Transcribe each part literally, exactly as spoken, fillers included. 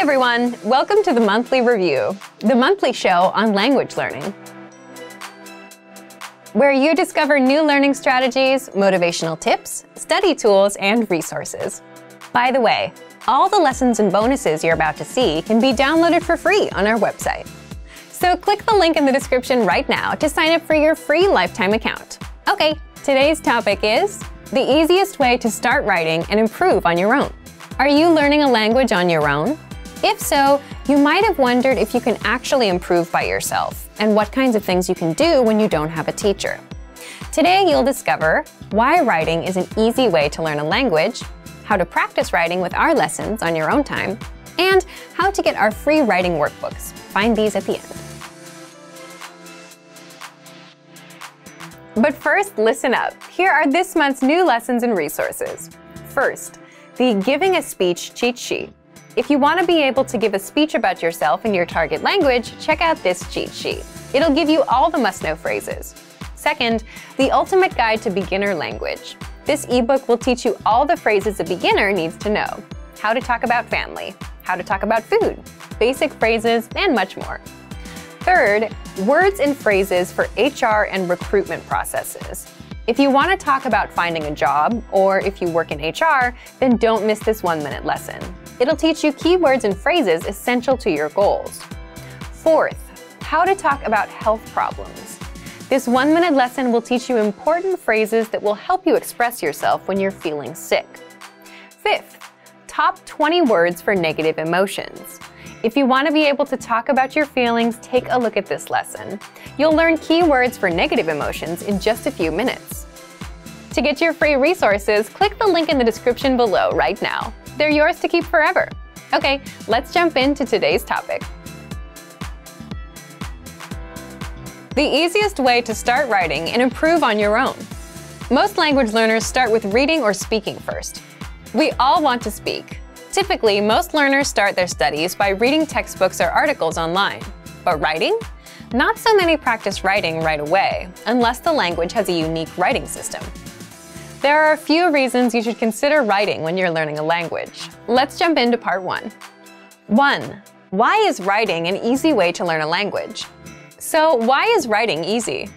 Hey everyone, welcome to the Monthly Review, the monthly show on language learning, where you discover new learning strategies, motivational tips, study tools, and resources. By the way, all the lessons and bonuses you're about to see can be downloaded for free on our website. So click the link in the description right now to sign up for your free lifetime account. Okay, today's topic is the easiest way to start writing and improve on your own. Are you learning a language on your own? If so, you might have wondered if you can actually improve by yourself and what kinds of things you can do when you don't have a teacher. Today, you'll discover why writing is an easy way to learn a language, how to practice writing with our lessons on your own time, and how to get our free writing workbooks. Find these at the end. But first, listen up. Here are this month's new lessons and resources. First, the Giving a Speech Cheat Sheet. If you want to be able to give a speech about yourself in your target language, check out this cheat sheet. It'll give you all the must-know phrases. Second, the Ultimate Guide to Beginner Language. This ebook will teach you all the phrases a beginner needs to know. How to talk about family, how to talk about food, basic phrases, and much more. Third, Words and Phrases for H R and Recruitment Processes. If you want to talk about finding a job, or if you work in H R, then don't miss this one-minute lesson. It'll teach you keywords and phrases essential to your goals. Fourth, how to talk about health problems. This one-minute lesson will teach you important phrases that will help you express yourself when you're feeling sick. Fifth, top twenty words for negative emotions. If you want to be able to talk about your feelings, take a look at this lesson. You'll learn key words for negative emotions in just a few minutes. To get your free resources, click the link in the description below right now. They're yours to keep forever. Okay, let's jump into today's topic. The easiest way to start writing and improve on your own. Most language learners start with reading or speaking first. We all want to speak. Typically, most learners start their studies by reading textbooks or articles online. But writing? Not so many practice writing right away, unless the language has a unique writing system. There are a few reasons you should consider writing when you're learning a language. Let's jump into part one. One, why is writing an easy way to learn a language? So why is writing easy?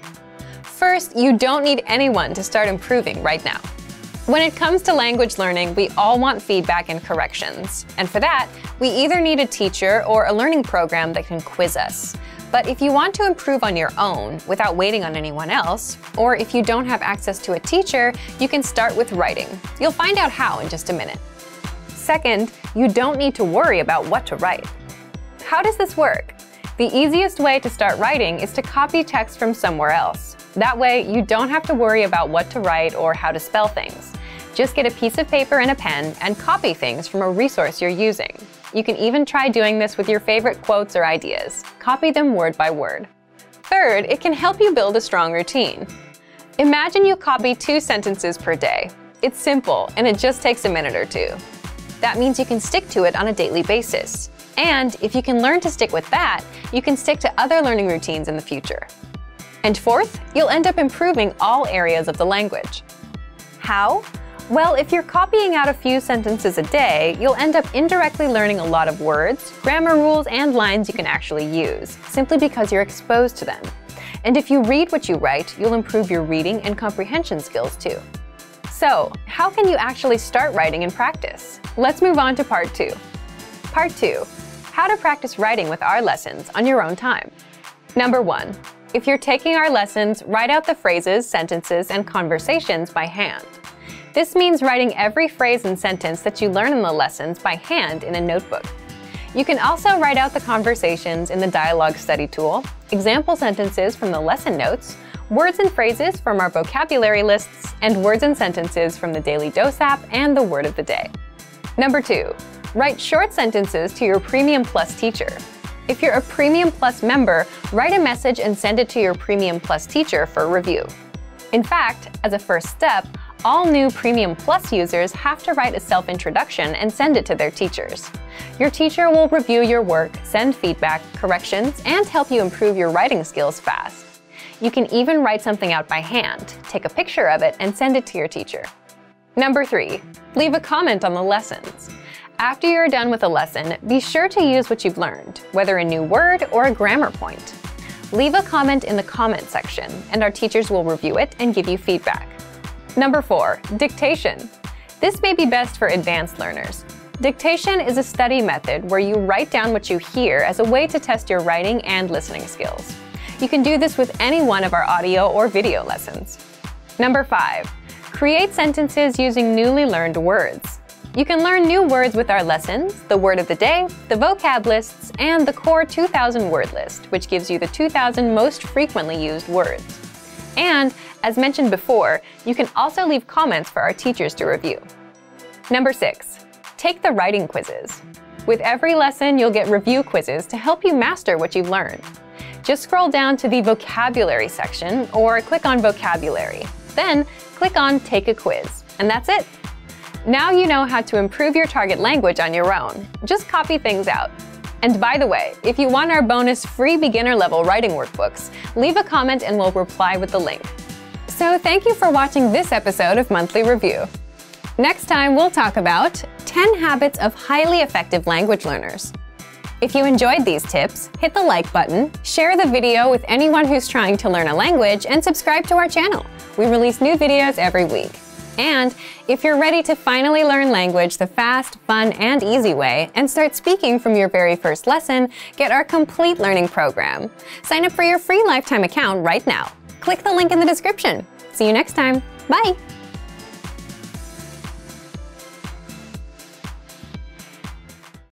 First, you don't need anyone to start improving right now. When it comes to language learning, we all want feedback and corrections. And for that, we either need a teacher or a learning program that can quiz us. But if you want to improve on your own without waiting on anyone else, or if you don't have access to a teacher, you can start with writing. You'll find out how in just a minute. Second, you don't need to worry about what to write. How does this work? The easiest way to start writing is to copy text from somewhere else. That way, you don't have to worry about what to write or how to spell things. Just get a piece of paper and a pen and copy things from a resource you're using. You can even try doing this with your favorite quotes or ideas. Copy them word by word. Third, it can help you build a strong routine. Imagine you copy two sentences per day. It's simple, and it just takes a minute or two. That means you can stick to it on a daily basis. And if you can learn to stick with that, you can stick to other learning routines in the future. And fourth, you'll end up improving all areas of the language. How? Well, if you're copying out a few sentences a day, you'll end up indirectly learning a lot of words, grammar rules, and lines you can actually use, simply because you're exposed to them. And if you read what you write, you'll improve your reading and comprehension skills too. So, how can you actually start writing and practice? Let's move on to part two. Part two, how to practice writing with our lessons on your own time. Number one, if you're taking our lessons, write out the phrases, sentences, and conversations by hand. This means writing every phrase and sentence that you learn in the lessons by hand in a notebook. You can also write out the conversations in the dialogue study tool, example sentences from the lesson notes, words and phrases from our vocabulary lists, and words and sentences from the Daily Dose app and the word of the day. Number two, write short sentences to your Premium Plus teacher. If you're a Premium Plus member, write a message and send it to your Premium Plus teacher for review. In fact, as a first step, all new Premium Plus users have to write a self-introduction and send it to their teachers. Your teacher will review your work, send feedback, corrections, and help you improve your writing skills fast. You can even write something out by hand, take a picture of it, and send it to your teacher. Number three, leave a comment on the lessons. After you're done with a lesson, be sure to use what you've learned, whether a new word or a grammar point. Leave a comment in the comment section, and our teachers will review it and give you feedback. Number four, dictation. This may be best for advanced learners. Dictation is a study method where you write down what you hear as a way to test your writing and listening skills. You can do this with any one of our audio or video lessons. Number five, create sentences using newly learned words. You can learn new words with our lessons, the word of the day, the vocab lists, and the core two thousand word list, which gives you the two thousand most frequently used words. And, as mentioned before, you can also leave comments for our teachers to review. Number six, take the writing quizzes. With every lesson, you'll get review quizzes to help you master what you've learned. Just scroll down to the vocabulary section or click on vocabulary. Then click on take a quiz, and that's it. Now you know how to improve your target language on your own. Just copy things out. And by the way, if you want our bonus free beginner level writing workbooks, leave a comment and we'll reply with the link. So thank you for watching this episode of Monthly Review. Next time we'll talk about ten habits of highly effective language learners. If you enjoyed these tips, hit the like button, share the video with anyone who's trying to learn a language, and subscribe to our channel. We release new videos every week. And if you're ready to finally learn language the fast, fun, and easy way and start speaking from your very first lesson, get our complete learning program. Sign up for your free lifetime account right now. Click the link in the description. See you next time. Bye.